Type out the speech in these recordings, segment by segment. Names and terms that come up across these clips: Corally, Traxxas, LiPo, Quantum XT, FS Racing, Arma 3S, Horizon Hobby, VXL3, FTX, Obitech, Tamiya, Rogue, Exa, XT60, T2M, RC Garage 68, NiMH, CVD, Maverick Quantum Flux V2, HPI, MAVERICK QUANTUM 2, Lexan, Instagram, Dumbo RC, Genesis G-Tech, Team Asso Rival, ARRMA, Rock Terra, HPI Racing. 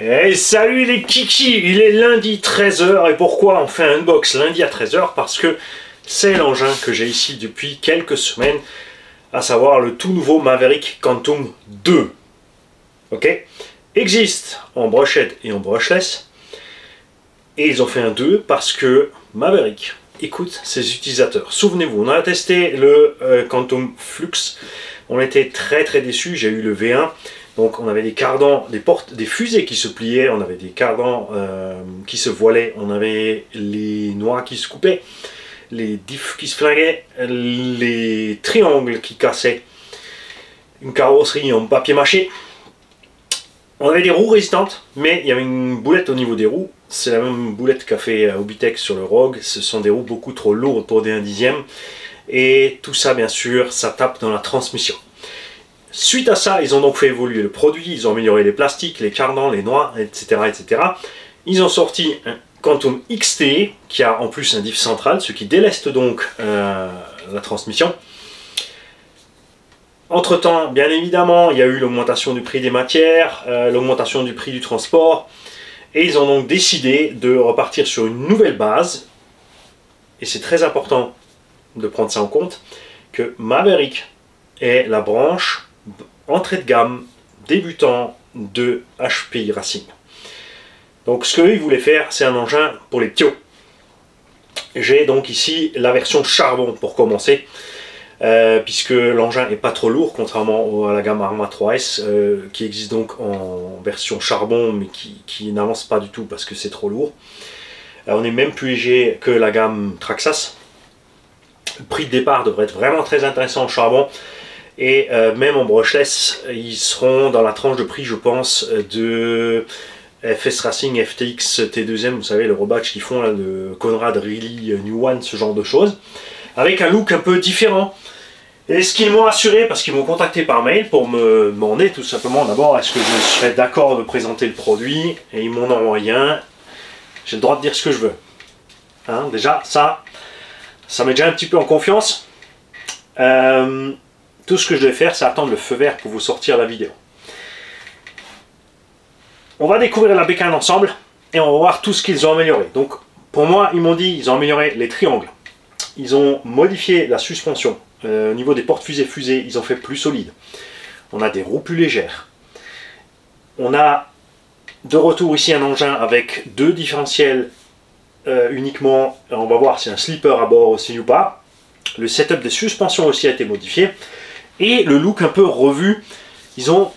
Et salut les kiki, il est lundi 13h et pourquoi on fait un unbox lundi à 13h? Parce que c'est l'engin que j'ai ici depuis quelques semaines, à savoir le tout nouveau Maverick Quantum 2. Ok, existe en brochette et en brushless, et ils ont fait un 2 parce que Maverick écoute ses utilisateurs. Souvenez-vous, on a testé le Quantum Flux, on était très déçus, j'ai eu le V1. Donc on avait des cardans, des portes, des fusées qui se pliaient, on avait des cardans qui se voilaient, on avait les noix qui se coupaient, les diffs qui se flinguaient, les triangles qui cassaient, une carrosserie en papier mâché. On avait des roues résistantes, mais il y avait une boulette au niveau des roues. C'est la même boulette qu'a fait Obitech sur le Rogue. Ce sont des roues beaucoup trop lourdes pour des 1/10e. Et tout ça, bien sûr, ça tape dans la transmission. Suite à ça, ils ont donc fait évoluer le produit, ils ont amélioré les plastiques, les cardans, les noix, etc., etc. Ils ont sorti un Quantum XT, qui a en plus un diff central, ce qui déleste donc la transmission. Entre-temps, bien évidemment, il y a eu l'augmentation du prix des matières, l'augmentation du prix du transport, et ils ont donc décidé de repartir sur une nouvelle base, et c'est très important de prendre ça en compte, que Maverick est la branche entrée de gamme débutant de HPI Racing. Donc ce qu'ils voulaient faire, c'est un engin pour les ptios. J'ai donc ici la version charbon pour commencer, puisque l'engin n'est pas trop lourd, contrairement à la gamme Arma 3S, qui existe donc en version charbon, mais qui n'avance pas du tout parce que c'est trop lourd. On est même plus léger que la gamme Traxxas. Le prix de départ devrait être vraiment très intéressant en charbon. Et même en brushless, ils seront dans la tranche de prix, je pense, de FS Racing, FTX, T2M, vous savez, le rebatch qu'ils font là, de Conrad, Riley, New One, ce genre de choses, avec un look un peu différent. Et ce qu'ils m'ont assuré, parce qu'ils m'ont contacté par mail pour me demander tout simplement d'abord est-ce que je serais d'accord de présenter le produit, et ils m'en envoyé un. J'ai le droit de dire ce que je veux. Hein, déjà, ça met déjà un petit peu en confiance. Tout ce que je vais faire, c'est attendre le feu vert pour vous sortir la vidéo. On va découvrir la bécane ensemble et on va voir tout ce qu'ils ont amélioré. Donc, pour moi, ils m'ont dit qu'ils ont amélioré les triangles. Ils ont modifié la suspension. Au niveau des portes fusées, ils ont fait plus solide. On a des roues plus légères. On a de retour ici un engin avec deux différentiels uniquement. On va voir si un slipper à bord aussi ou pas. Le setup des suspensions aussi a été modifié. Et le look un peu revu, ils ont...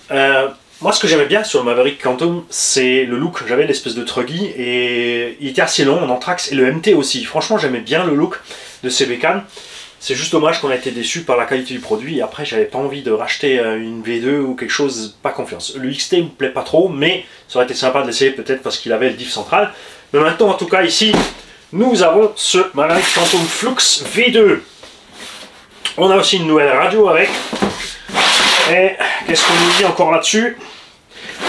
moi, ce que j'aimais bien sur le Maverick Quantum, c'est le look. J'avais l'espèce de truggy et il était assez long en anthrax, et le MT aussi. Franchement, j'aimais bien le look de ces bécanes. C'est juste dommage qu'on a été déçu par la qualité du produit. Et après, j'avais pas envie de racheter une V2 ou quelque chose, pas confiance. Le XT me plaît pas trop, mais ça aurait été sympa de l'essayer peut-être parce qu'il avait le diff central. Mais maintenant, en tout cas, ici, nous avons ce Maverick Quantum Flux V2. On a aussi une nouvelle radio avec. Et qu'est-ce qu'on nous dit encore là-dessus?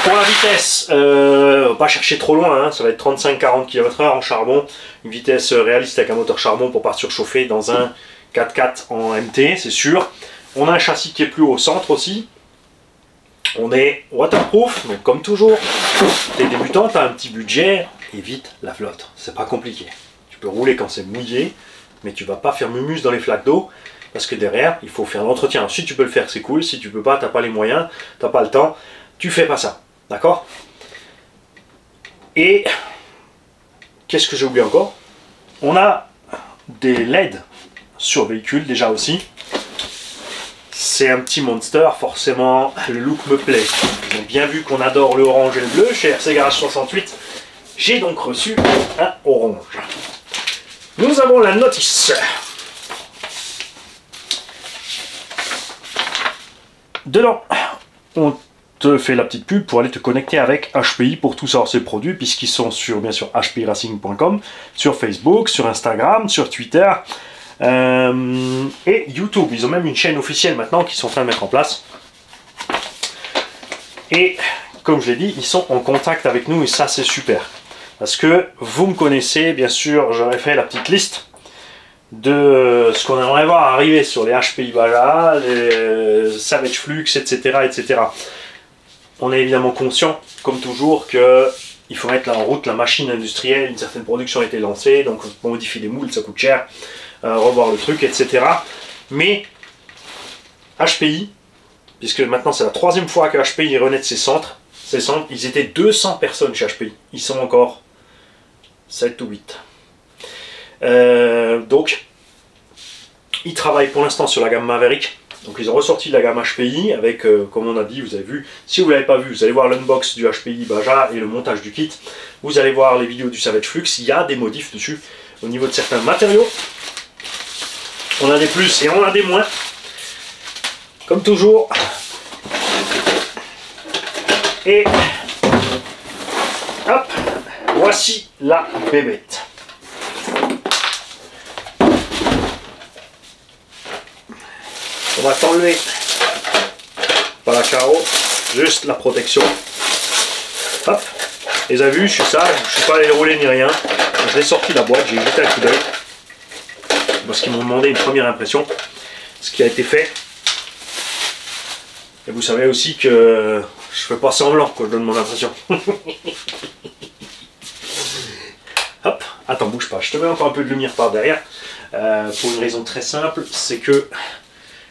Pour la vitesse, on va pas chercher trop loin, hein, ça va être 35-40 km/h en charbon. Une vitesse réaliste avec un moteur charbon pour pas surchauffer dans un 4x4 en MT, c'est sûr. On a un châssis qui est plus au centre aussi. On est waterproof, donc comme toujours, t'es débutant, t'as un petit budget, évite la flotte, c'est pas compliqué. Tu peux rouler quand c'est mouillé, mais tu vas pas faire mumus dans les flaques d'eau. Parce que derrière, il faut faire l'entretien. Si tu peux le faire, c'est cool. Si tu peux pas, t'as pas les moyens, t'as pas le temps, tu fais pas ça. D'accord? Et qu'est-ce que j'ai oublié encore? On a des LED sur véhicule déjà aussi. C'est un petit monster, forcément. Le look me plaît. Ils ont bien vu qu'on adore le orange et le bleu chez RC Garage 68. J'ai donc reçu un orange. Nous avons la notice. Dedans, on te fait la petite pub pour aller te connecter avec HPI pour tout savoir ses produits, puisqu'ils sont sur, bien sûr, hpiracing.com, sur Facebook, sur Instagram, sur Twitter et YouTube. Ils ont même une chaîne officielle maintenant qu'ils sont en train de mettre en place. Et comme je l'ai dit, ils sont en contact avec nous et ça, c'est super. Parce que vous me connaissez, bien sûr, j'aurais fait la petite liste de ce qu'on aimerait voir arriver sur les HPI Baja, les Savage Flux, etc., etc. On est évidemment conscient, comme toujours, qu'il faut mettre en route la machine industrielle, une certaine production a été lancée, donc modifier les moules, ça coûte cher, revoir le truc, etc. Mais HPI, puisque maintenant c'est la troisième fois que HPI renaît de ses centres, ils étaient 200 personnes chez HPI, ils sont encore 7 ou 8. Donc, ils travaillent pour l'instant sur la gamme Maverick. Donc ils ont ressorti la gamme HPI avec, comme on a dit, vous avez vu, si vous ne l'avez pas vu, vous allez voir l'unbox du HPI Baja et le montage du kit. Vous allez voir les vidéos du Savage Flux, il y a des modifs dessus au niveau de certains matériaux. On a des plus et on a des moins. Comme toujours. Et hop, voici la bébête. On va t'enlever par la carreau, juste la protection. Hop, les avez vu, je suis sage, je ne suis pas allé le rouler ni rien. Je l'ai sorti de la boîte, j'ai jeté un coup d'œil. Parce qu'ils m'ont demandé une première impression, ce qui a été fait. Et vous savez aussi que je fais pas semblant quand je donne mon impression. Hop, attends, bouge pas, je te mets encore un peu de lumière par derrière. Pour une raison très simple, c'est que...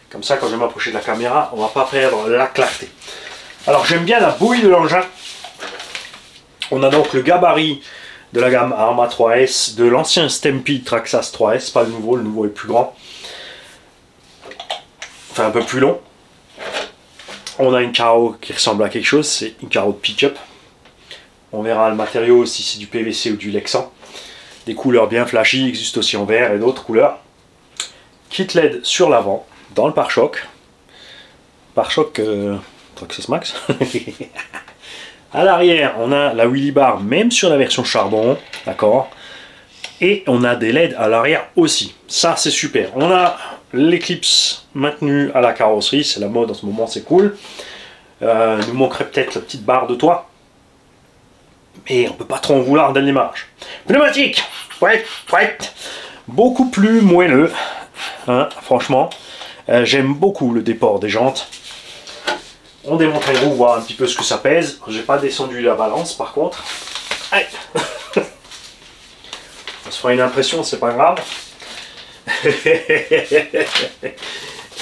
Comme ça, quand je vais m'approcher de la caméra, on ne va pas perdre la clarté. Alors, j'aime bien la bouille de l'engin. On a donc le gabarit de la gamme Arma 3S, de l'ancien Stampede Traxxas 3S, pas le nouveau, le nouveau est plus grand. Enfin, un peu plus long. On a une carreau qui ressemble à quelque chose, c'est une carreau de pick-up. On verra le matériau, si c'est du PVC ou du Lexan. Des couleurs bien flashy, existent aussi en vert et d'autres couleurs. Kit LED sur l'avant. Dans le pare-choc, Traxxas Max. À l'arrière, on a la Willy Bar, même sur la version charbon, d'accord. Et on a des LED à l'arrière aussi. Ça, c'est super. On a l'éclipse maintenue à la carrosserie, c'est la mode en ce moment, c'est cool. Nous manquerait peut-être la petite barre de toit, mais on peut pas trop en vouloir dès le démarrage. Pneumatique, beaucoup plus moelleux, hein, franchement. J'aime beaucoup le déport des jantes. On démonte les roues, voir un petit peu ce que ça pèse. J'ai pas descendu la balance par contre. Allez. On se fera une impression, c'est pas grave.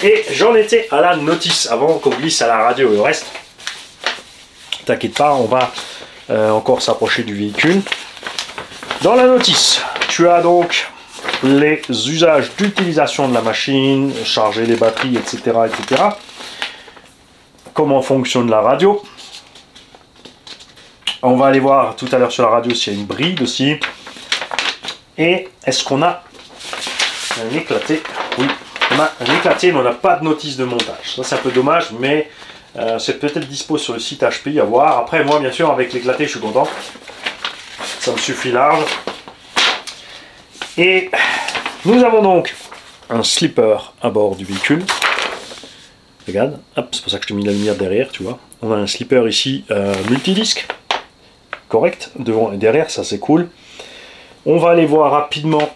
Et j'en étais à la notice avant qu'on glisse à la radio et le reste. T'inquiète pas, on va encore s'approcher du véhicule. Dans la notice, tu as donc... les usages d'utilisation de la machine, charger les batteries, etc., etc. Comment fonctionne la radio. On va aller voir tout à l'heure sur la radio s'il y a une bride aussi. Et est-ce qu'on a un éclaté? Oui, on a un éclaté, mais on n'a pas de notice de montage. Ça, c'est un peu dommage, mais c'est peut-être dispo sur le site HPI à voir. Après, moi, bien sûr, avec l'éclaté, je suis content. Ça me suffit large. Et nous avons donc un slipper à bord du véhicule. Regarde, hop, c'est pour ça que je te mets la lumière derrière, tu vois. On a un slipper ici multidisque, correct, devant et derrière, ça c'est cool. On va aller voir rapidement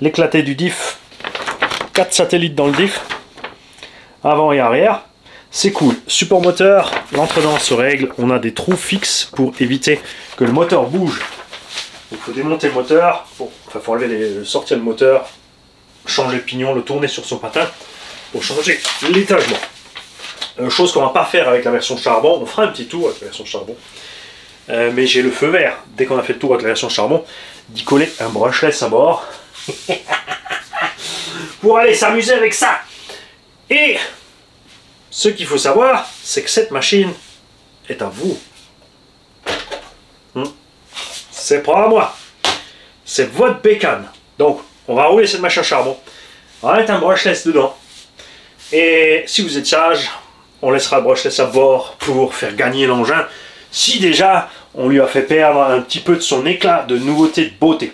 l'éclaté du diff. 4 satellites dans le diff, avant et arrière. C'est cool, support moteur, l'entredent se règle. On a des trous fixes pour éviter que le moteur bouge. Il faut démonter le moteur, faut enlever sortir le moteur, changer le pignon, le tourner sur son patin pour changer l'étagement. Chose qu'on ne va pas faire avec la version charbon, on fera un petit tour avec la version charbon. Mais j'ai le feu vert, dès qu'on a fait le tour avec la version charbon, d'y coller un brushless à bord. Pour aller s'amuser avec ça. Et ce qu'il faut savoir, c'est que cette machine est à vous. C'est pas à moi, c'est votre bécane. Donc, on va rouler cette machine à charbon. On va mettre un brushless dedans. Et si vous êtes sage, on laissera le brushless à bord pour faire gagner l'engin. Si déjà, on lui a fait perdre un petit peu de son éclat de nouveauté, de beauté.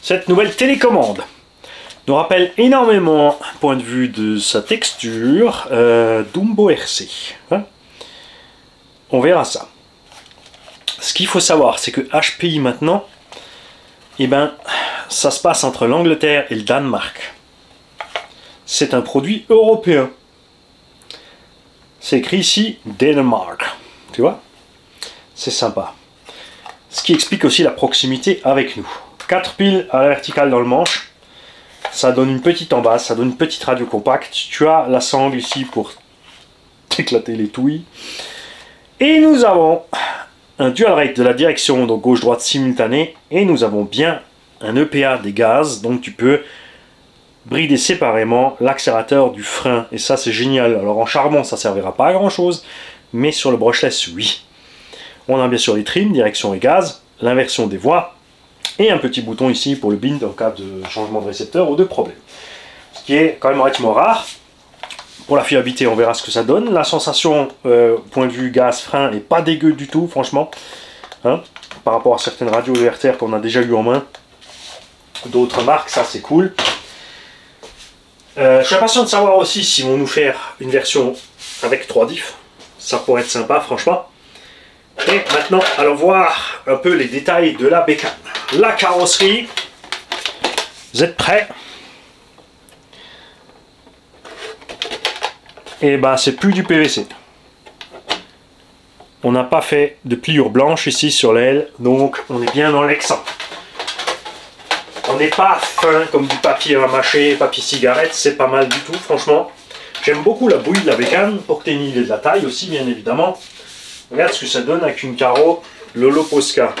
Cette nouvelle télécommande nous rappelle énormément, point de vue de sa texture, Dumbo RC. Hein, on verra ça. Ce qu'il faut savoir, c'est que HPI maintenant, eh ben, ça se passe entre l'Angleterre et le Danemark. C'est un produit européen. C'est écrit ici Danemark, tu vois, c'est sympa. Ce qui explique aussi la proximité avec nous. 4 piles à la verticale dans le manche, ça donne une petite embasse, ça donne une petite radio compacte. Tu as la sangle ici pour éclater les touilles. Et nous avons un dual rate de la direction, donc gauche-droite simultanée, et nous avons bien un EPA des gaz, donc tu peux brider séparément l'accélérateur du frein, et ça c'est génial. Alors en charbon ça servira pas à grand chose, mais sur le brushless oui. On a bien sûr les trims, direction et gaz, l'inversion des voies, et un petit bouton ici pour le bind en cas de changement de récepteur ou de problème. Ce qui est quand même relativement rare. Pour la fiabilité, on verra ce que ça donne. La sensation, point de vue gaz-frein, est pas dégueu du tout, franchement. Hein, par rapport à certaines radios ERTR qu'on a déjà eu en main. D'autres marques, ça c'est cool. Je suis impatient de savoir aussi s'ils vont nous faire une version avec 3 diffs. Ça pourrait être sympa, franchement. Et maintenant, allons voir un peu les détails de la bécane. La carrosserie. Vous êtes prêts ? Et ben c'est plus du PVC. On n'a pas fait de pliure blanche ici sur l'aile, donc on est bien dans l'Exa. On n'est pas fin comme du papier à mâcher, papier cigarette, c'est pas mal du tout, franchement. J'aime beaucoup la bouille de la bécane, pour que tu aies une idée de la taille aussi, bien évidemment. Regarde ce que ça donne avec une carreau Lolo Posca.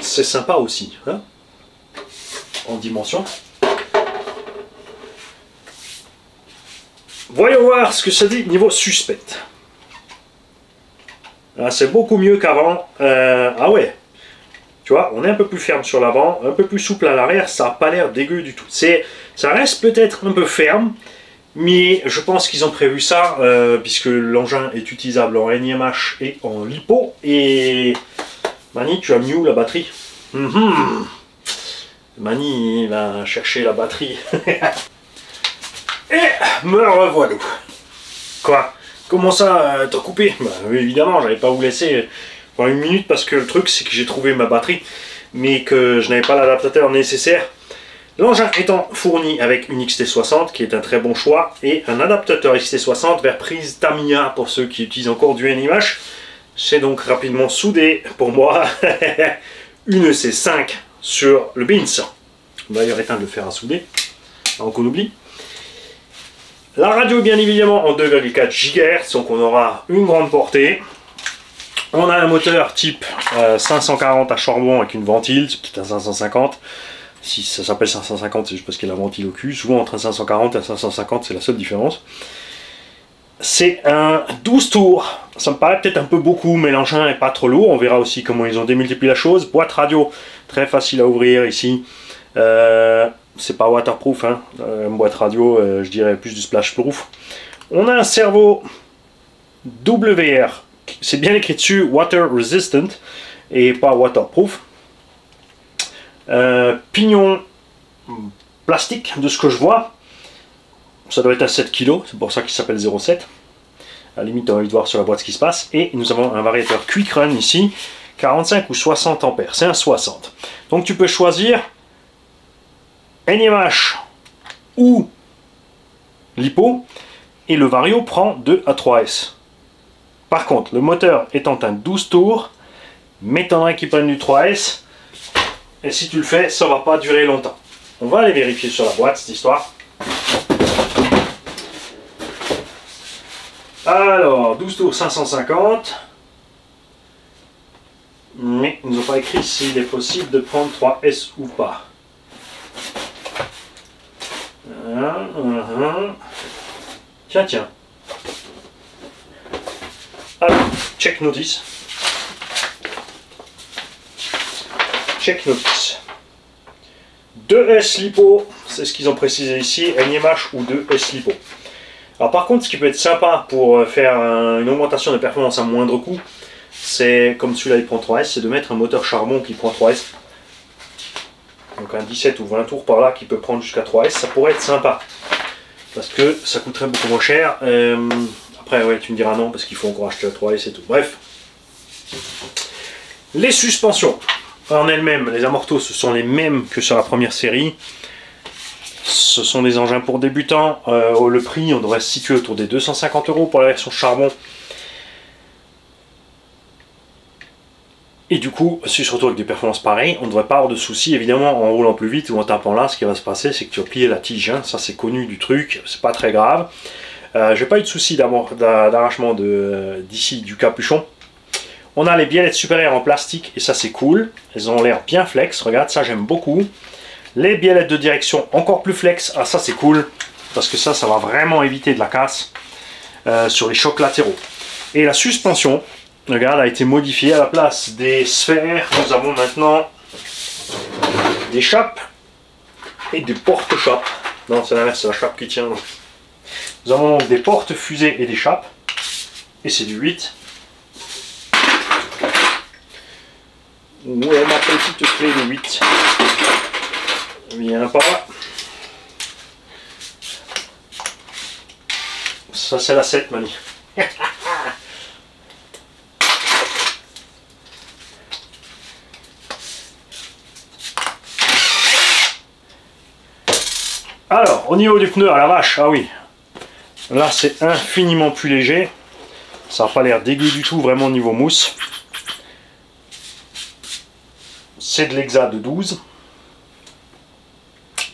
C'est sympa aussi, hein, en dimension. Voyons voir ce que ça dit niveau suspecte. C'est beaucoup mieux qu'avant. Ah ouais. Tu vois, on est un peu plus ferme sur l'avant, un peu plus souple à l'arrière. Ça n'a pas l'air dégueu du tout. Ça reste peut-être un peu ferme, mais je pense qu'ils ont prévu ça, puisque l'engin est utilisable en NIMH et en LiPo. Et Mani, tu as mis où la batterie? Mani, il va chercher la batterie. Et me revoilà. Quoi? Comment ça, t'as coupé? Bah, évidemment, j'allais pas vous laisser pendant une minute parce que le truc, c'est que j'ai trouvé ma batterie, mais que je n'avais pas l'adaptateur nécessaire. L'engin étant fourni avec une XT60, qui est un très bon choix, et un adaptateur XT60 vers prise Tamiya pour ceux qui utilisent encore du NIMH. C'est donc rapidement soudé, pour moi, une C5 sur le BINS. D'ailleurs, éteindre le fer à souder, avant qu'on oublie. La radio bien évidemment en 2,4 GHz, donc on aura une grande portée. On a un moteur type 540 à charbon avec une ventile, c'est peut-être un 550. Si ça s'appelle 550, c'est juste parce qu'il a la ventile au cul. Souvent entre un 540 et un 550, c'est la seule différence. C'est un 12 tours, ça me paraît peut-être un peu beaucoup, mais l'engin n'est pas trop lourd. On verra aussi comment ils ont démultiplié la chose. Boîte radio, très facile à ouvrir ici. C'est pas waterproof, hein. Une boîte radio, je dirais plus du splashproof. On a un cerveau WR, c'est bien écrit dessus, water resistant, et pas waterproof. Pignon plastique, de ce que je vois, ça doit être à 7 kg, c'est pour ça qu'il s'appelle 0,7. À la limite, on a envie de voir sur la boîte ce qui se passe. Et nous avons un variateur Quick Run ici, 45 ou 60 ampères, c'est un 60. Donc tu peux choisir NMH ou LiPo, et le Vario prend 2 à 3S. Par contre, le moteur étant un 12 tours, m'étonnerait qu'il prenne du 3S, et si tu le fais, ça va pas durer longtemps. On va aller vérifier sur la boîte cette histoire. Alors, 12 tours 550, mais ils nous ont pas écrit s'il est possible de prendre 3S ou pas. Tiens, tiens. Alors, check notice. Check notice. 2S LiPo, c'est ce qu'ils ont précisé ici, NIMH ou 2S LiPo. Alors par contre, ce qui peut être sympa pour faire une augmentation de performance à moindre coût, c'est, comme celui-là il prend 3S, c'est de mettre un moteur charbon qui prend 3S. Donc un 17 ou 20 tours par là qui peut prendre jusqu'à 3S, ça pourrait être sympa. Parce que ça coûterait beaucoup moins cher. Après, ouais, tu me diras non, parce qu'il faut encore acheter la 3S et tout. Bref. Les suspensions en elles-mêmes, les amortos, ce sont les mêmes que sur la première série. Ce sont des engins pour débutants. Le prix, on devrait se situer autour des 250 € pour la version charbon. Et du coup, si je se retrouve avec des performances pareilles, on ne devrait pas avoir de soucis, évidemment, en roulant plus vite ou en tapant là, ce qui va se passer, c'est que tu vas plier la tige, hein. Ça c'est connu du truc, c'est pas très grave. J'ai pas eu de soucis d'arrachement d'ici du capuchon. On a les biellettes supérieures en plastique, et ça c'est cool, elles ont l'air bien flex, regarde, ça j'aime beaucoup. Les biellettes de direction encore plus flex, ah ça c'est cool, parce que ça, ça va vraiment éviter de la casse sur les chocs latéraux. Et la suspension, regarde, a été modifiée. À la place des sphères, nous avons maintenant des chapes et des porte-chapes. Non, c'est l'inverse, c'est la chape qui tient. Nous avons donc des porte-fusées et des chapes. Et c'est du 8. Où est ma petite clé de 8? Il n'y en a pas. Ça, c'est la 7, Mani. Alors, au niveau du pneu, à la vache, ah oui, là c'est infiniment plus léger, ça n'a pas l'air dégueu du tout, vraiment au niveau mousse. C'est de l'Exa de 12,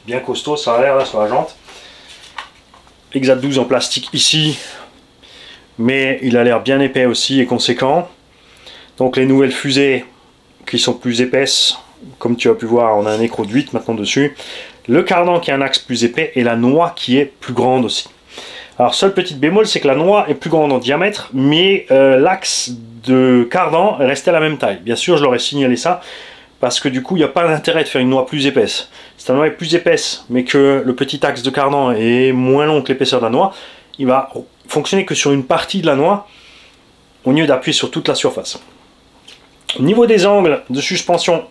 bien costaud, ça a l'air là sur la jante. Exa de 12 en plastique ici, mais il a l'air bien épais aussi et conséquent. Donc les nouvelles fusées qui sont plus épaisses, comme tu as pu voir, on a un écrou de 8 maintenant dessus. Le cardan qui a un axe plus épais et la noix qui est plus grande aussi. Alors seule petite bémol, c'est que la noix est plus grande en diamètre, mais l'axe de cardan restait à la même taille. Bien sûr, je leur ai signalé ça, parce que du coup, il n'y a pas d'intérêt de faire une noix plus épaisse. Si la noix est plus épaisse, mais que le petit axe de cardan est moins long que l'épaisseur de la noix, il va fonctionner que sur une partie de la noix, au lieu d'appuyer sur toute la surface. Au niveau des angles de suspension,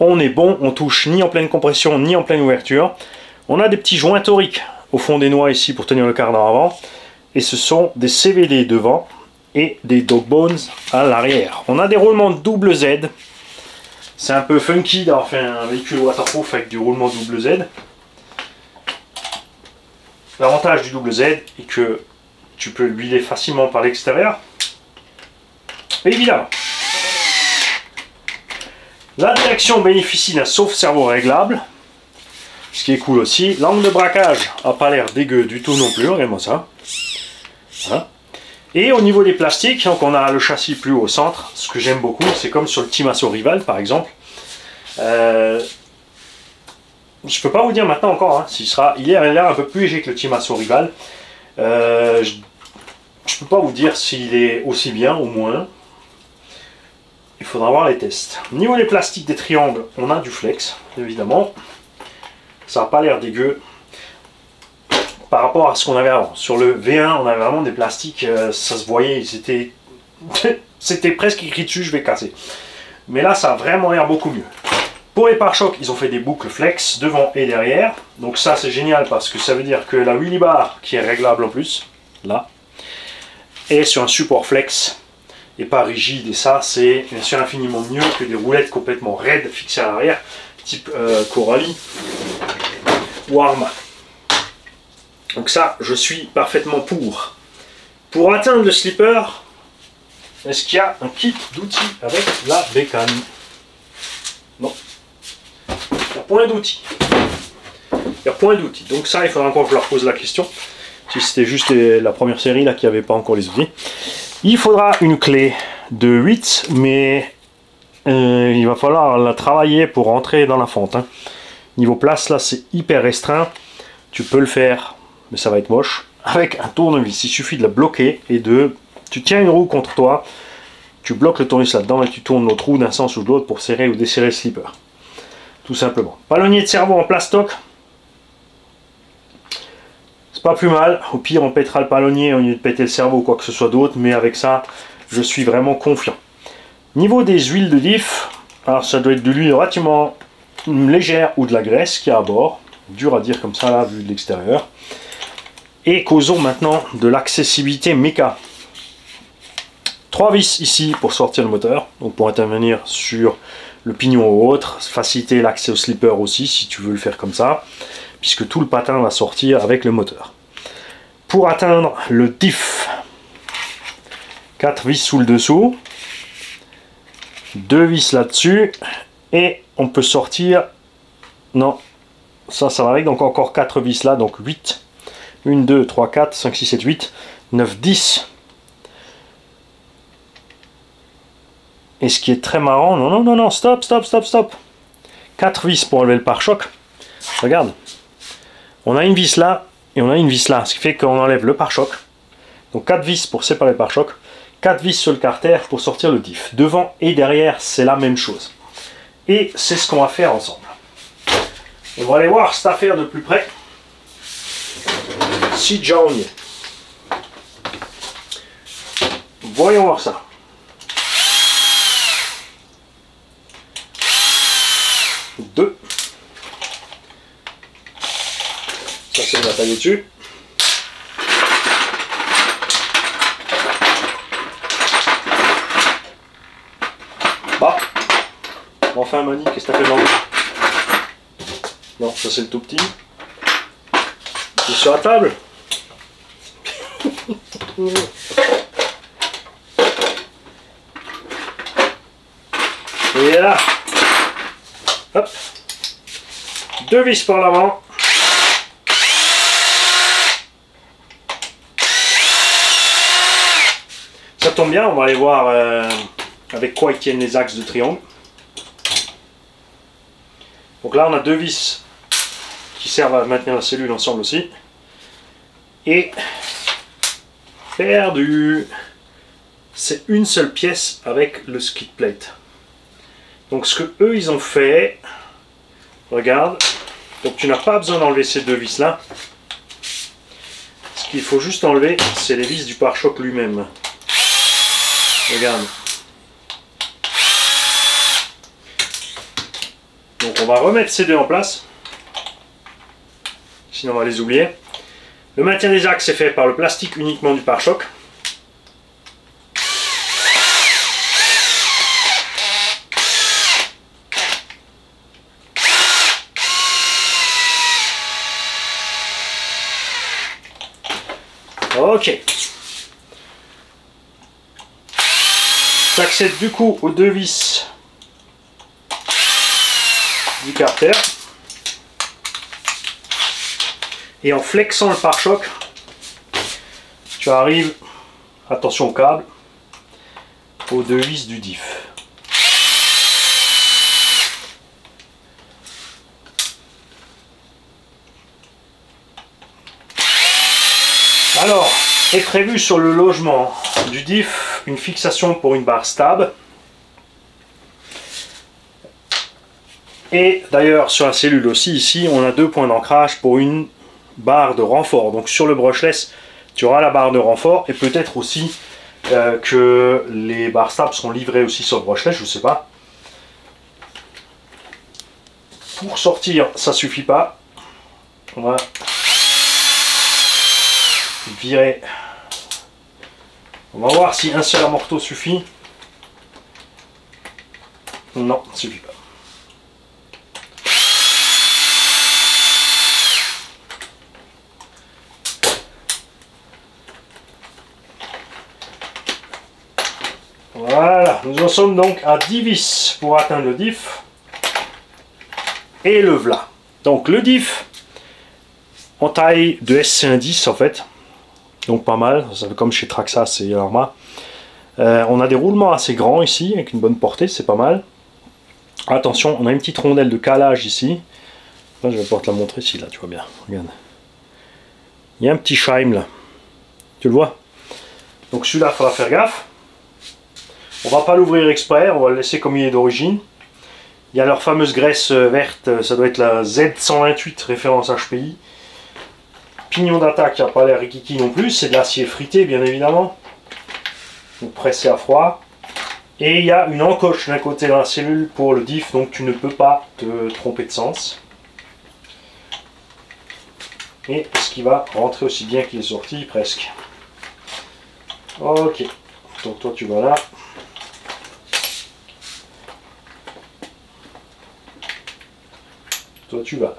on est bon, on touche ni en pleine compression ni en pleine ouverture. On a des petits joints toriques au fond des noix ici pour tenir le cardan avant. Et ce sont des CVD devant et des dog bones à l'arrière. On a des roulements double Z. C'est un peu funky d'avoir fait un véhicule waterproof avec du roulement double Z. L'avantage du double Z est que tu peux l'huiler facilement par l'extérieur. Évidemment. La direction bénéficie d'un sauf-cerveau réglable, ce qui est cool aussi. L'angle de braquage n'a pas l'air dégueu du tout non plus, regarde-moi ça. Voilà. Et au niveau des plastiques, donc on a le châssis plus haut au centre, ce que j'aime beaucoup, c'est comme sur le Team Asso Rival par exemple. Je ne peux pas vous dire maintenant encore, hein, s'il sera, il a l'air un peu plus léger que le Team Asso Rival. Je ne peux pas vous dire s'il est aussi bien ou moins. Il faudra voir les tests. Au niveau des plastiques des triangles, on a du flex, évidemment. Ça n'a pas l'air dégueu par rapport à ce qu'on avait avant. Sur le V1, on avait vraiment des plastiques, ça se voyait, c'était presque écrit dessus, je vais casser. Mais là, ça a vraiment l'air beaucoup mieux. Pour les pare-chocs, ils ont fait des boucles flex devant et derrière. Donc ça, c'est génial parce que ça veut dire que la wheelie bar, qui est réglable en plus, là, est sur un support flex. Et pas rigide, et ça c'est bien sûr infiniment mieux que des roulettes complètement raides fixées à l'arrière type Corally ou Arma. Donc ça je suis parfaitement pour. Pour atteindre le slipper, est-ce qu'il y a un kit d'outils avec la bécane? Non, il n'y a point d'outils, il n'y a point d'outils, donc ça il faudra encore que je leur pose la question si c'était juste la première série là qui n'avait pas encore les outils. Il faudra une clé de 8, mais il va falloir la travailler pour rentrer dans la fente. Hein. Niveau place, là, c'est hyper restreint. Tu peux le faire, mais ça va être moche. Avec un tournevis, il suffit de la bloquer et de... Tu tiens une roue contre toi, tu bloques le tournevis là-dedans et tu tournes l'autre roue d'un sens ou de l'autre pour serrer ou desserrer le slipper. Tout simplement. Ballonnier de cerveau en plastoc. Pas plus mal, au pire on pètera le ballonnier au lieu de péter le cerveau ou quoi que ce soit d'autre, mais avec ça je suis vraiment confiant. Niveau des huiles de diff, alors ça doit être de l'huile relativement légère ou de la graisse qui est à bord, dur à dire comme ça là vu de l'extérieur. Et causons maintenant de l'accessibilité méca. 3 vis ici pour sortir le moteur, donc pour intervenir sur le pignon ou autre, faciliter l'accès au slipper aussi si tu veux le faire comme ça. puisque tout le patin va sortir avec le moteur. Pour atteindre le diff, 4 vis sous le dessous, 2 vis là-dessus, et on peut sortir, non, ça va avec, donc encore 4 vis là, donc 8, 1, 2, 3, 4, 5, 6, 7, 8, 9, 10. Et ce qui est très marrant, non, stop. 4 vis pour enlever le pare-choc. Regarde, on a une vis là et on a une vis là, ce qui fait qu'on enlève le pare-choc. Donc 4 vis pour séparer le pare-choc, 4 vis sur le carter pour sortir le diff. Devant et derrière, c'est la même chose. Et c'est ce qu'on va faire ensemble. On va aller voir cette affaire de plus près. Si déjà on y est. Voyons voir ça. Deux. Ça c'est la taille dessus. Bah. Enfin Mani, qu'est-ce que t'as fait dans le... Non, ça c'est le tout petit. Il est sur la table. Il est là. Hop. 2 vis par l'avant. Ça tombe bien, on va aller voir avec quoi ils tiennent les axes de triangle. Donc là on a 2 vis qui servent à maintenir la cellule ensemble aussi. Et perdu, c'est une seule pièce avec le skid plate. Donc ce que eux ils ont fait, regarde, donc tu n'as pas besoin d'enlever ces 2 vis là. Ce qu'il faut juste enlever, c'est les vis du pare-choc lui-même. Regarde. Donc on va remettre ces deux en place. Sinon on va les oublier. Le maintien des axes est fait par le plastique uniquement du pare-choc. Ok. J'accède du coup aux 2 vis du carter. Et en flexant le pare-choc, tu arrives, attention au câble, aux 2 vis du diff. Alors, est prévu sur le logement du diff une fixation pour une barre stab. Et d'ailleurs sur la cellule aussi ici, on a 2 points d'ancrage pour une barre de renfort. Donc sur le brushless, tu auras la barre de renfort et peut-être aussi que les barres stab seront livrées aussi sur le brushless, je ne sais pas. Pour sortir, ça suffit pas. On va virer. On va voir si un seul amorto suffit. Non, ça suffit pas. Voilà, nous en sommes donc à 10 vis pour atteindre le diff. Et le v'là. Donc le diff en taille de SC110 en fait. Donc pas mal, comme chez Traxxas et ARRMA. On a des roulements assez grands ici, avec une bonne portée, c'est pas mal. Attention, on a une petite rondelle de calage ici. Là, je vais pouvoir te la montrer ici, là, tu vois bien. Regarde. Il y a un petit shime là. Tu le vois? Donc celui-là, il faudra faire gaffe. On va pas l'ouvrir exprès, on va le laisser comme il est d'origine. Il y a leur fameuse graisse verte, ça doit être la Z128 référence HPI. Pignon d'attaque qui n'a pas l'air rikiki non plus, c'est de l'acier frité bien évidemment, donc pressé à froid. Et il y a une encoche d'un côté de la cellule pour le diff, donc tu ne peux pas te tromper de sens. Et ce qui va rentrer aussi bien qu'il est sorti presque. Ok, donc toi tu vas là. Toi tu vas là.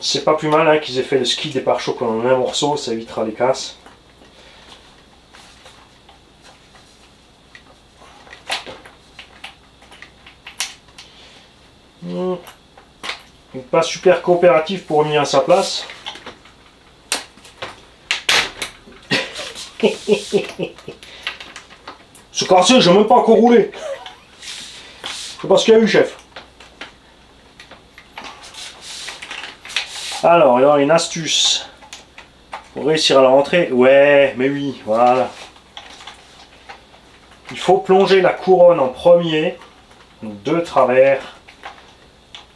C'est pas plus mal hein, qu'ils aient fait le ski des pare-chocs en un morceau, ça évitera les casses. Pas super coopératif pour revenir à sa place. Ce corset, j'ai même pas encore roulé. Je sais pas ce qu'il y a eu, chef. Alors, il y a une astuce pour réussir à la rentrer. Ouais, mais oui, voilà. Il faut plonger la couronne en premier, de travers.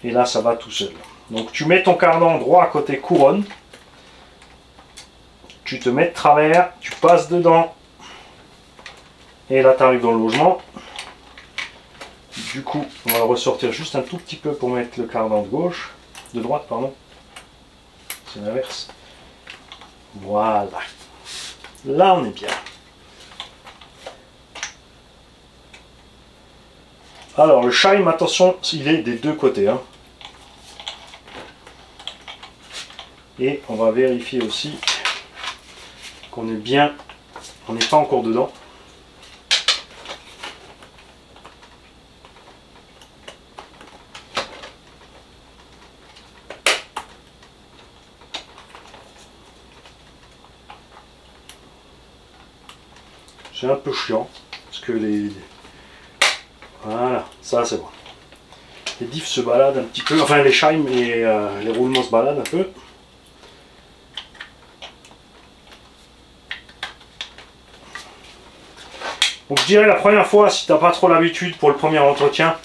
Et là, ça va tout seul. Donc, tu mets ton cardan droit à côté couronne. Tu te mets de travers. Tu passes dedans. Et là, tu arrives dans le logement. Du coup, on va ressortir juste un tout petit peu pour mettre le cardan de gauche. De droite, pardon. C'est l'inverse. Voilà. Là, on est bien. Alors, le shime, attention, il est des deux côtés. Hein. Et on va vérifier aussi qu'on est bien, on n'est pas encore dedans. C'est un peu chiant, parce que les... Voilà, ça c'est bon. Les diffs se baladent un petit peu, enfin les shimes et les roulements se baladent un peu. Donc je dirais la première fois, si t'as pas trop l'habitude pour le premier entretien,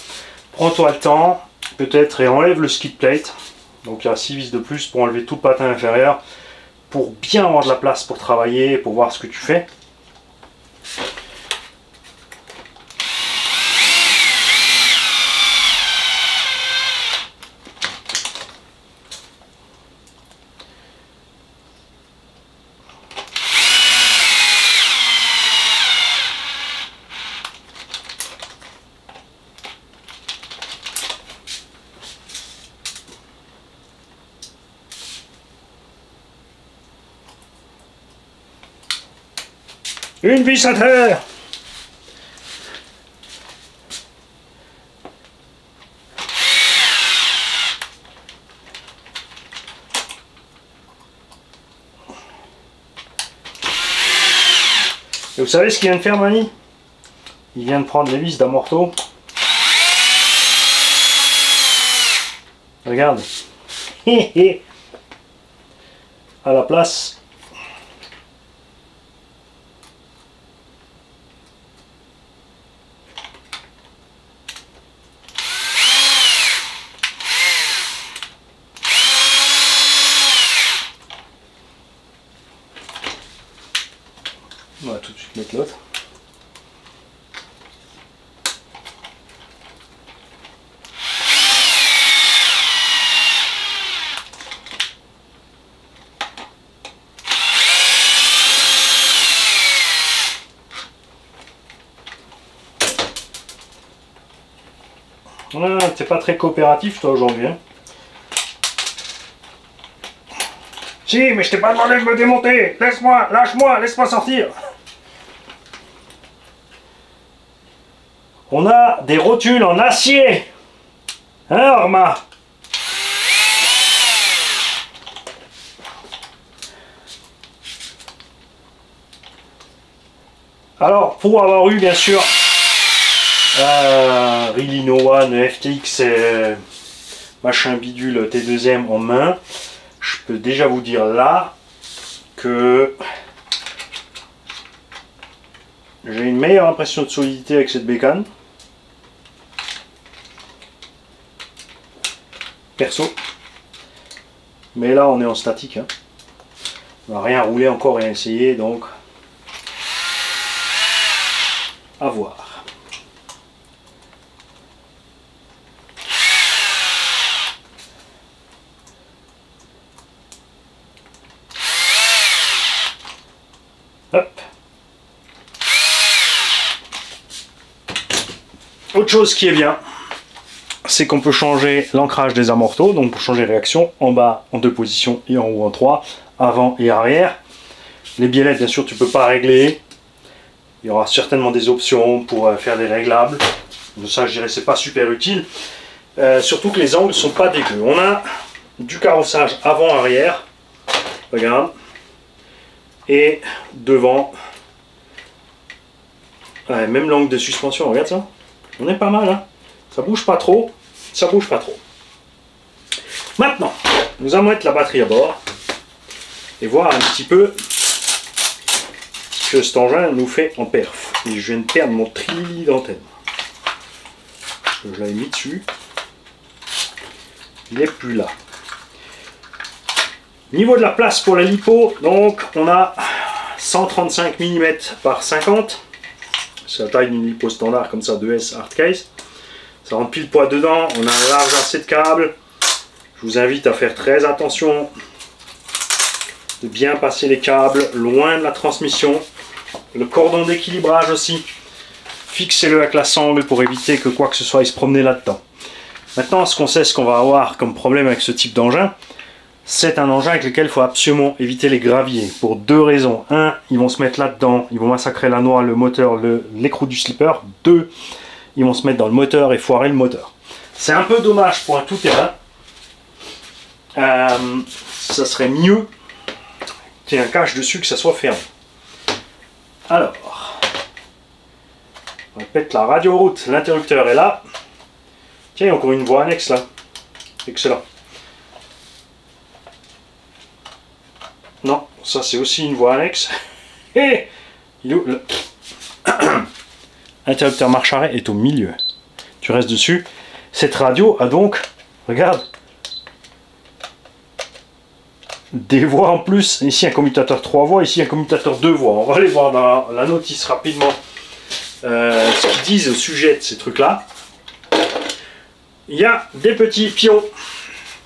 prends-toi le temps, peut-être, et enlève le skid plate. Donc il y a 6 vis de plus pour enlever tout le patin inférieur, pour bien avoir de la place pour travailler, pour voir ce que tu fais. Une vis à terre. Et vous savez ce qu'il vient de faire, Mani? Il vient de prendre les vis d'amorto. Regarde. À la place. T'es pas très coopératif toi aujourd'hui. Hein. Si, mais je t'ai pas demandé de me démonter. Laisse-moi, lâche-moi, laisse-moi sortir. On a des rotules en acier. Hein, Arma? Alors, pour avoir eu bien sûr... Really No One, FTX, machin bidule T2M en main, je peux déjà vous dire là que j'ai une meilleure impression de solidité avec cette bécane, perso, mais là on est en statique, hein. On n'a rien roulé encore, rien essayé, donc à voir. Autre chose qui est bien, c'est qu'on peut changer l'ancrage des amorteaux, donc pour changer réaction, en bas en 2 positions et en haut en 3, avant et arrière. Les biellettes, bien sûr, tu ne peux pas régler. Il y aura certainement des options pour faire des réglables. Donc ça, je dirais, c'est pas super utile. Surtout que les angles sont pas dégueux. On a du carrossage avant-arrière, regarde, et devant. Ouais, même l'angle de suspension, regarde ça. On est pas mal, hein. Ça bouge pas trop, ça bouge pas trop. Maintenant, nous allons mettre la batterie à bord et voir un petit peu ce que cet engin nous fait en perf. Et je viens de perdre mon tri d'antenne. Je l'avais mis dessus. Il n'est plus là. Niveau de la place pour la lipo, donc on a 135 mm par 50. C'est la taille d'une lipo standard comme ça, 2S hard case. Ça rentre pile poids dedans. On a un large AC de câble. Je vous invite à faire très attention de bien passer les câbles loin de la transmission. Le cordon d'équilibrage aussi. Fixez-le avec la sangle pour éviter que quoi que ce soit il se promenait là-dedans. Maintenant, ce qu'on sait, ce qu'on va avoir comme problème avec ce type d'engin, c'est un engin avec lequel il faut absolument éviter les graviers pour 2 raisons. 1, ils vont se mettre là-dedans, ils vont massacrer la noix, le moteur, l'écrou du slipper. 2, ils vont se mettre dans le moteur et foirer le moteur. C'est un peu dommage pour un tout-terrain. Ça serait mieux qu'il y ait un cache dessus, que ça soit fermé. Alors... on répète la radio route, l'interrupteur est là. Tiens, il y a encore une voie annexe là. Excellent. Non, ça c'est aussi une voie annexe. Et il est où le... interrupteur marche arrêt est au milieu. Tu restes dessus. Cette radio a donc, regarde, des voies en plus. Ici un commutateur 3 voies, ici un commutateur 2 voies. On va aller voir dans la notice rapidement. Ce qu'ils disent au sujet de ces trucs là. Il y a des petits pions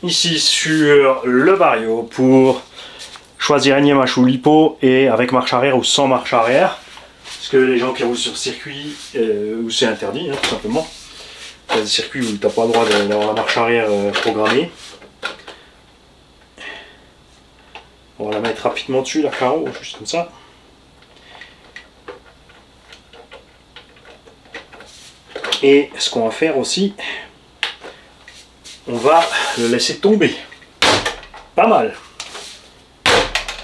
ici sur le vario pour choisir NMH ou lipo et avec marche arrière ou sans marche arrière, parce que les gens qui roulent sur circuit où c'est interdit, hein, tout simplement. Il y a des circuits où tu n'as pas le droit d'avoir la marche arrière programmée. On va la mettre rapidement dessus, la carreau, juste comme ça. Et ce qu'on va faire aussi, on va le laisser tomber. Pas mal.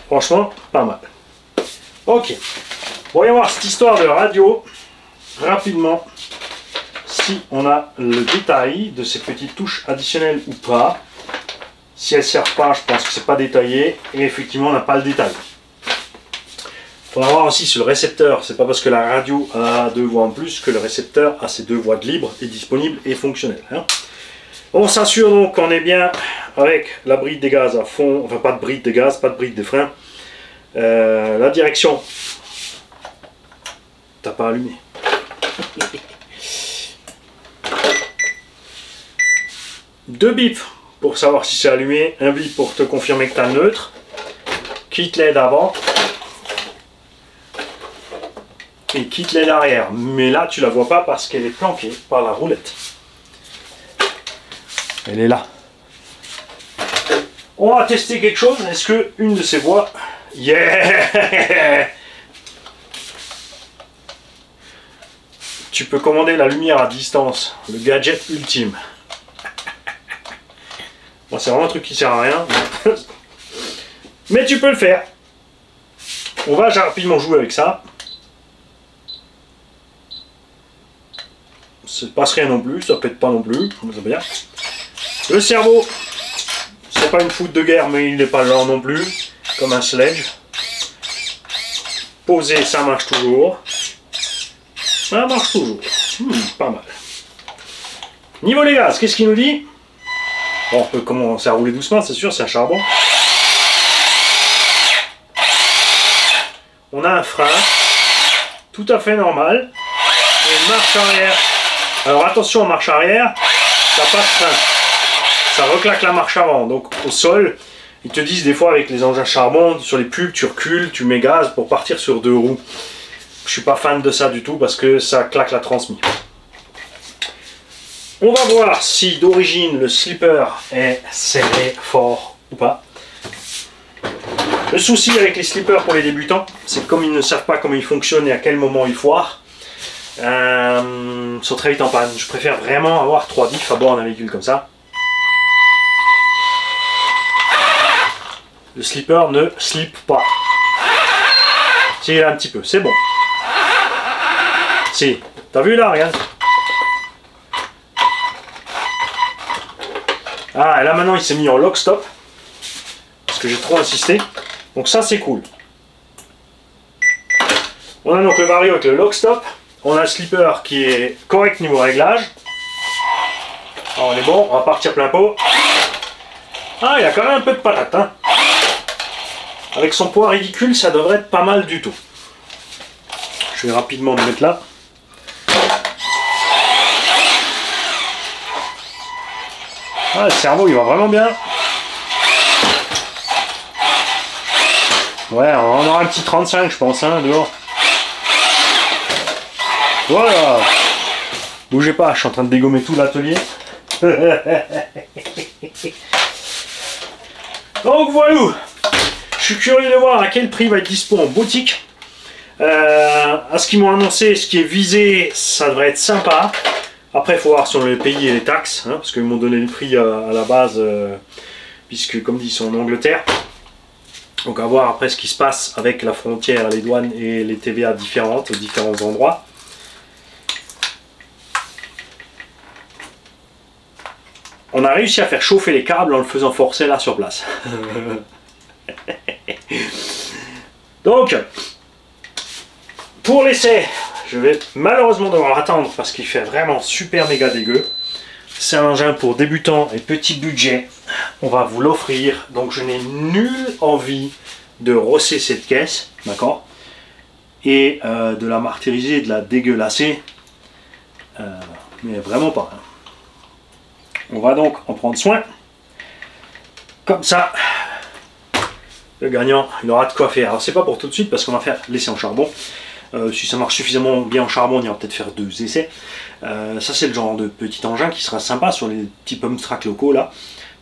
Franchement, pas mal. Ok. Voyons voir cette histoire de radio rapidement. Si on a le détail de ces petites touches additionnelles ou pas. Si elles ne servent pas, je pense que c'est pas détaillé. Et effectivement, on n'a pas le détail. On va voir aussi sur le récepteur, c'est pas parce que la radio a 2 voies en plus que le récepteur a ses 2 voies de libre et disponible et fonctionnel. Hein. On s'assure donc qu'on est bien avec la bride des gaz à fond, enfin pas de bride des gaz, pas de bride des freins. La direction, t'as pas allumé. Deux bips pour savoir si c'est allumé, un bip pour te confirmer que t'as neutre, quitte l'aide avant. Et quitte l'aile arrière, mais là tu la vois pas parce qu'elle est planquée par la roulette. Elle est là. On va tester quelque chose. Est-ce que une de ces voies, yeah, tu peux commander la lumière à distance, le gadget ultime. Bon, c'est vraiment un truc qui sert à rien, mais tu peux le faire. On va rapidement jouer avec ça. Ça ne passe rien non plus, ça ne pète pas non plus, ça bien. Le cerveau, c'est pas une foudre de guerre, mais il n'est pas lent non plus, comme un sledge. Posé, ça marche toujours. Ça marche toujours. Pas mal. Niveau des gaz, qu'est-ce qu'il nous dit? Bon, on peut commencer à rouler doucement, c'est sûr, c'est un charbon. On a un frein, tout à fait normal. Et une marche arrière. Alors attention en marche arrière, ça passe pas de frein. Ça reclaque la marche avant, donc au sol. Ils te disent des fois avec les engins charbon, sur les pubs, tu recules, tu mets gaz pour partir sur 2 roues. Je suis pas fan de ça du tout parce que ça claque la transmission. On va voir si d'origine le slipper est serré fort ou pas. Le souci avec les slippers pour les débutants, c'est que comme ils ne savent pas comment ils fonctionnent et à quel moment ils foirent, sont très vite en panne. Je préfère vraiment avoir 3 bifs à bord d'un véhicule comme ça. Le slipper ne slip pas. Si, là un petit peu, c'est bon. Si, t'as vu là, regarde. Ah, et là maintenant il s'est mis en lock stop. Parce que j'ai trop insisté. Donc ça c'est cool. On a donc le Vario avec le lock stop. On a le slipper qui est correct niveau réglage. Alors, on est bon, on va partir plein pot. Ah, il a quand même un peu de patate, hein. Avec son poids ridicule, ça devrait être pas mal du tout. Je vais rapidement me mettre là. Ah, le cerveau, il va vraiment bien. Ouais, on aura un petit 35, je pense, hein, dehors. Voilà. Bougez pas, je suis en train de dégommer tout l'atelier. Donc voilà. Je suis curieux de voir à quel prix va être dispo en boutique. À ce qu'ils m'ont annoncé, ce qui est visé, ça devrait être sympa. Après, il faut voir sur les pays et les taxes, hein, parce qu'ils m'ont donné le prix à la base, puisque comme dit, ils sont en Angleterre. Donc à voir après ce qui se passe avec la frontière, les douanes et les TVA différentes aux différents endroits. On a réussi à faire chauffer les câbles en le faisant forcer là sur place. Donc, pour l'essai, je vais malheureusement devoir attendre parce qu'il fait vraiment super méga dégueu. C'est un engin pour débutants et petit budget. On va vous l'offrir. Donc, je n'ai nulle envie de rosser cette caisse, d'accord, et de la martyriser, de la dégueulasser. Mais vraiment pas. On va donc en prendre soin. Comme ça, le gagnant, il aura de quoi faire. Alors, c'est pas pour tout de suite parce qu'on va faire l'essai en charbon. Si ça marche suffisamment bien en charbon, on ira peut-être faire 2 essais. Ça, c'est le genre de petit engin qui sera sympa sur les petits pump track locaux là.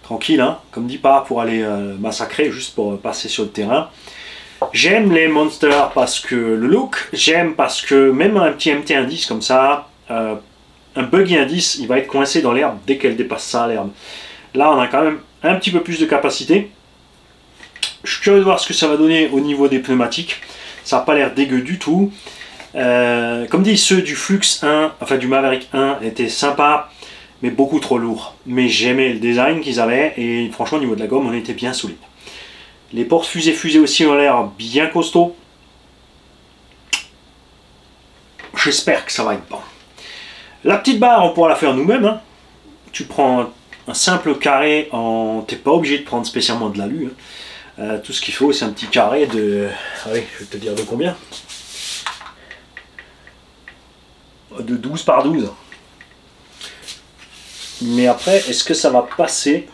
Tranquille, hein, comme dit, pas pour aller massacrer, juste pour passer sur le terrain. J'aime les monsters parce que le look, j'aime parce que même un petit MT indice comme ça, un buggy indice, il va être coincé dans l'herbe dès qu'elle dépasse ça, l'herbe. Là, on a quand même un petit peu plus de capacité. Je suis curieux de voir ce que ça va donner au niveau des pneumatiques. Ça n'a pas l'air dégueu du tout. Comme dit, ceux du Flux 1, enfin du Maverick 1, étaient sympas, mais beaucoup trop lourds. Mais j'aimais le design qu'ils avaient, et franchement, au niveau de la gomme, on était bien solide. Les portes fusées aussi ont l'air bien costauds. J'espère que ça va être bon. La petite barre, on pourra la faire nous-mêmes, hein. Tu prends un simple carré, t'es pas obligé de prendre spécialement de l'alu, hein. Tout ce qu'il faut, c'est un petit carré de... Oui, je vais te dire de combien. De 12 par 12. Mais après, est-ce que ça va passer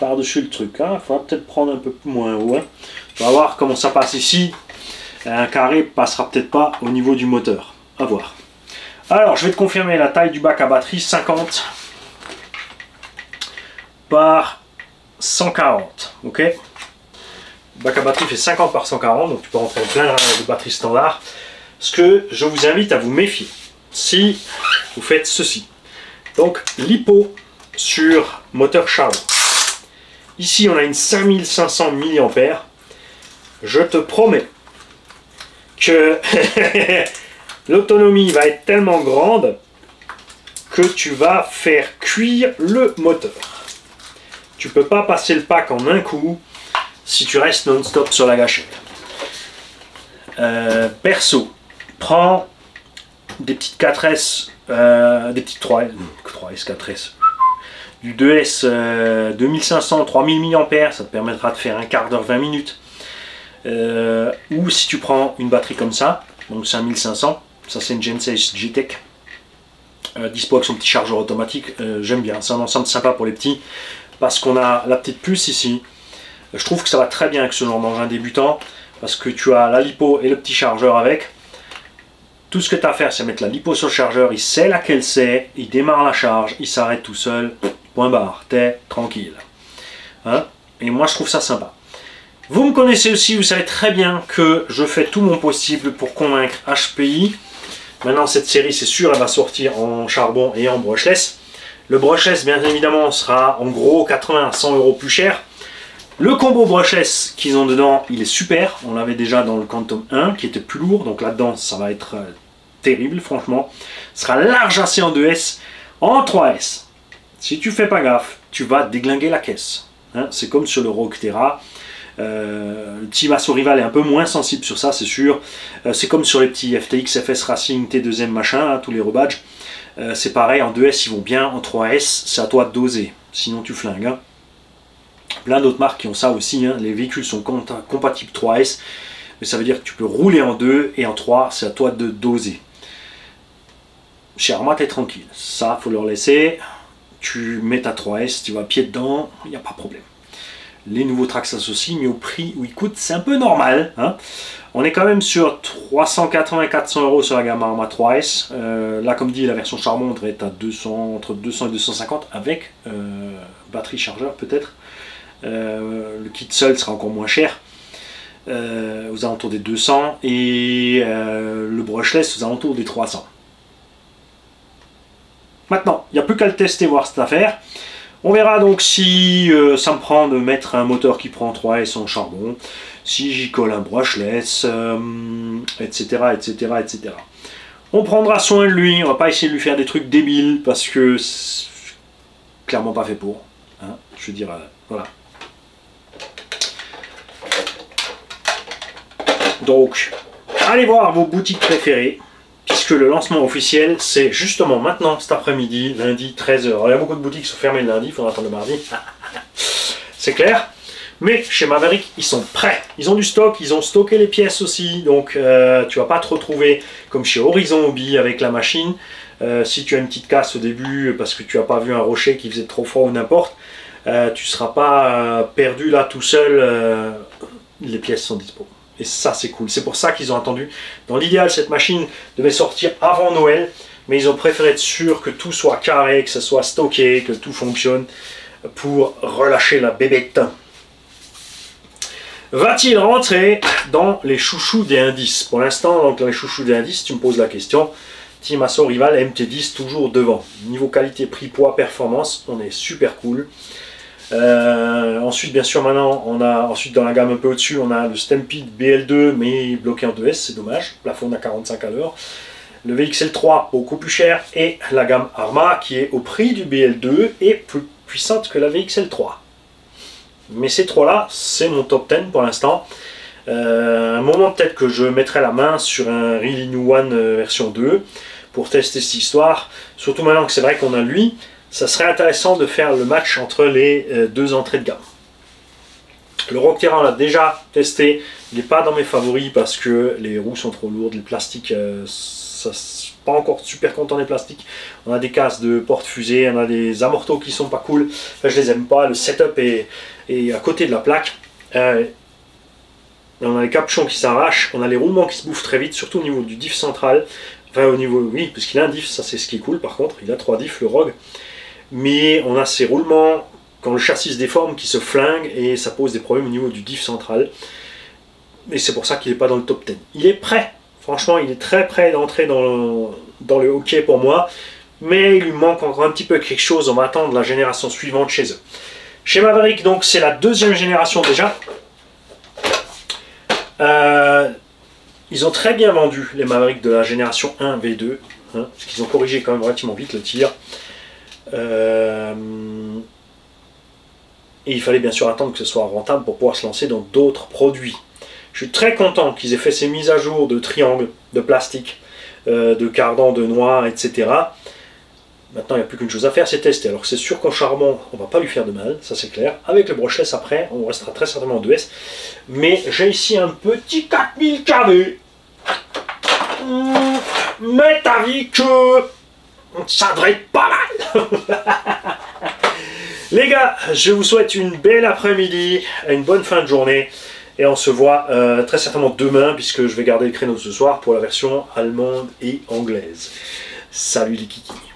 par-dessus le truc, hein? Il faudra peut-être prendre un peu moins haut. Hein. On va voir comment ça passe ici. Un carré passera peut-être pas au niveau du moteur. À voir. Alors, je vais te confirmer la taille du bac à batterie. 50 par... 140, ok. Le bac à batterie fait 50 par 140, donc tu peux rentrer plein de batteries standard. Ce que je vous invite à vous méfier, si vous faites ceci. Donc, lipo sur moteur charbon. Ici, on a une 5500 mAh. Je te promets que l'autonomie va être tellement grande que tu vas faire cuire le moteur. Tu peux pas passer le pack en un coup si tu restes non-stop sur la gâchette. Perso, prends des petites 4S, des petites 4S, du 2S 2500, 3000 mAh, ça te permettra de faire un quart d'heure, 20 minutes. Ou si tu prends une batterie comme ça, donc 5500, ça c'est une Genesis G-Tech. Dispo avec son petit chargeur automatique, j'aime bien, c'est un ensemble sympa pour les petits. Parce qu'on a la petite puce ici, je trouve que ça va très bien avec ce genre d'engin débutant, parce que tu as la lipo et le petit chargeur avec. Tout ce que tu as à faire, c'est mettre la lipo sur le chargeur, il sait laquelle c'est, il démarre la charge, il s'arrête tout seul, point barre, t'es tranquille. Hein? Et moi, je trouve ça sympa. Vous me connaissez aussi, vous savez très bien que je fais tout mon possible pour convaincre HPI. Maintenant, cette série, c'est sûr, elle va sortir en charbon et en brushless. Le brushless, bien évidemment, sera en gros 80 à 100 euros plus cher. Le combo brushless qu'ils ont dedans, il est super. On l'avait déjà dans le Quantum 1, qui était plus lourd. Donc là-dedans, ça va être terrible, franchement. Ce sera large assez en 2S, en 3S. Si tu fais pas gaffe, tu vas déglinguer la caisse. Hein, c'est comme sur le Rock Terra. Le Team Asso Rival est un peu moins sensible sur ça, c'est sûr. C'est comme sur les petits FTX, FS Racing, T2M, machin, hein, tous les rebadges. C'est pareil, en 2S ils vont bien, en 3S c'est à toi de doser, sinon tu flingues. Hein. Plein d'autres marques qui ont ça aussi, hein. Les véhicules sont compatibles 3S, mais ça veut dire que tu peux rouler en 2 et en 3, c'est à toi de doser. Chez Arma, t'es tranquille, ça faut leur laisser, tu mets ta 3S, tu vas pied dedans, il n'y a pas de problème. Les nouveaux Traxxas aussi, mais au prix où ils coûtent, c'est un peu normal. Hein. On est quand même sur 380-400 euros sur la gamme Arma 3S. Là, comme dit, la version charbon devrait être à 200, entre 200 et 250 avec batterie chargeur peut-être. Le kit seul sera encore moins cher, aux alentours des 200 et le brushless aux alentours des 300. Maintenant, il n'y a plus qu'à le tester, voir cette affaire. On verra donc si ça me prend de mettre un moteur qui prend 3S en charbon, si j'y colle un brushless, etc., etc., etc. On prendra soin de lui, on va pas essayer de lui faire des trucs débiles, parce que c'est clairement pas fait pour. Hein, je veux dire, voilà. Donc, allez voir vos boutiques préférées. Puisque le lancement officiel, c'est justement maintenant, cet après-midi, lundi 13h. Alors, il y a beaucoup de boutiques qui sont fermées le lundi, il faudra attendre le mardi. C'est clair. Mais chez Maverick, ils sont prêts. Ils ont du stock, ils ont stocké les pièces aussi. Donc, tu vas pas te retrouver comme chez Horizon Hobby avec la machine. Si tu as une petite casse au début parce que tu n'as pas vu un rocher qui faisait trop froid ou n'importe, tu ne seras pas perdu là tout seul. Les pièces sont dispo. Et ça, c'est cool. C'est pour ça qu'ils ont attendu. Dans l'idéal, cette machine devait sortir avant Noël, mais ils ont préféré être sûrs que tout soit carré, que ça soit stocké, que tout fonctionne pour relâcher la bébête. Va-t-il rentrer dans les chouchous des indices? Pour l'instant, donc dans les chouchous des indices, tu me poses la question. Team Asso Rival, MT10, toujours devant. Niveau qualité, prix, poids, performance, on est super cool. Ensuite, bien sûr, maintenant, on a ensuite dans la gamme un peu au-dessus, on a le Stampede BL2, mais bloqué en 2S, c'est dommage, plafond à 45 à l'heure. Le VXL3, beaucoup plus cher, et la gamme Arma, qui est au prix du BL2 et plus puissante que la VXL3. Mais ces trois-là, c'est mon top 10 pour l'instant. À un moment, peut-être que je mettrai la main sur un Really New One version 2 pour tester cette histoire, surtout maintenant que c'est vrai qu'on a lui. Ça serait intéressant de faire le match entre les deux entrées de gamme. Le Rock Terra, on l'a déjà testé. Il n'est pas dans mes favoris parce que les roues sont trop lourdes. Les plastiques, ça, pas encore super content des plastiques. On a des casses de porte-fusée, on a des amortos qui sont pas cool. Enfin, je les aime pas. Le setup est à côté de la plaque. On a les capuchons qui s'arrachent. On a les roulements qui se bouffent très vite, surtout au niveau du diff central. Enfin, au niveau, oui, parce qu'il a un diff, ça c'est ce qui est cool par contre. Il a 3 diffs, le Rogue. Mais on a ces roulements, quand le châssis se déforme, qui se flingue et ça pose des problèmes au niveau du diff central. Et c'est pour ça qu'il n'est pas dans le top 10. Il est prêt, franchement, il est très prêt d'entrer dans le hockey pour moi. Mais il lui manque encore un petit peu quelque chose, on va attendre la génération suivante chez eux. Chez Maverick, donc, c'est la deuxième génération déjà. Ils ont très bien vendu les Maverick de la génération 1 V2, hein, parce qu'ils ont corrigé quand même relativement vite le tir. Et il fallait bien sûr attendre que ce soit rentable pour pouvoir se lancer dans d'autres produits. Je suis très content qu'ils aient fait ces mises à jour de triangles, de plastique, de cardans, de noix, etc. Maintenant, il n'y a plus qu'une chose à faire, c'est tester. Alors c'est sûr qu'en charbon, on ne va pas lui faire de mal, ça c'est clair. Avec le brushless après, on restera très certainement en 2S. Mais j'ai ici un petit 4000 kV. Mais t'as vu que... ça devrait être pas mal. Les gars, je vous souhaite une belle après-midi, une bonne fin de journée. Et on se voit très certainement demain, puisque je vais garder le créneau ce soir pour la version allemande et anglaise. Salut les kikis!